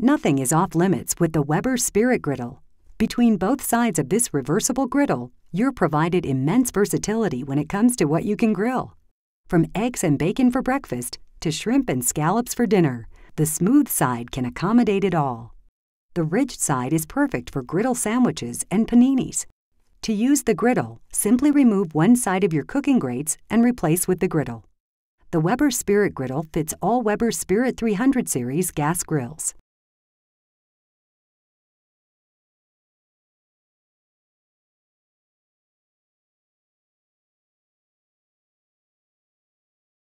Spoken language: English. Nothing is off limits with the Weber Spirit Griddle. Between both sides of this reversible griddle, you're provided immense versatility when it comes to what you can grill. From eggs and bacon for breakfast to shrimp and scallops for dinner, the smooth side can accommodate it all. The ridged side is perfect for griddle sandwiches and paninis. To use the griddle, simply remove one side of your cooking grates and replace with the griddle. The Weber Spirit Griddle fits all Weber Spirit 300 series gas grills.